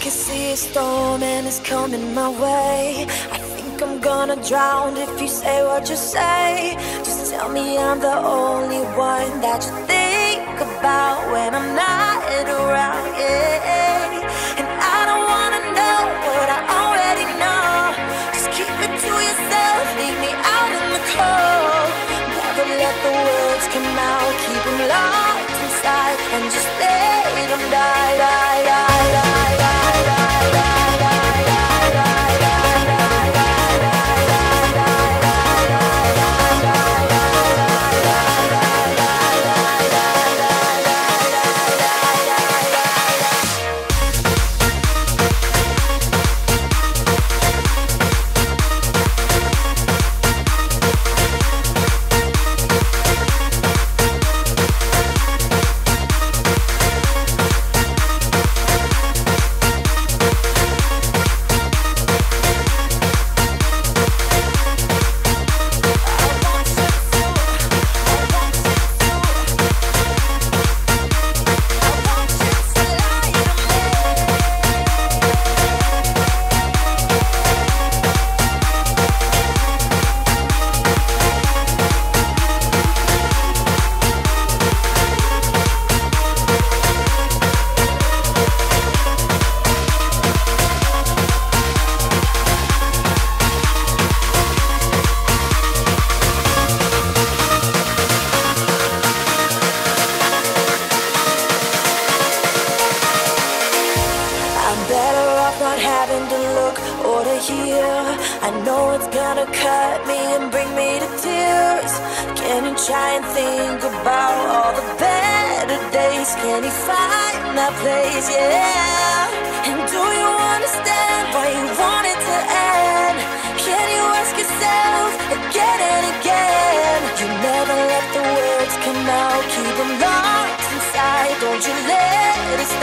can see a storm and it's coming my way. I think I'm gonna drown if you say what you say. Just tell me I'm the only one that you think about when I'm not around, yeah. And I don't wanna know what I already know. Just keep it to yourself, leave me out in the cold. Never let the words come out, keep them locked inside and just let them die. Keep them locked inside, don't you let it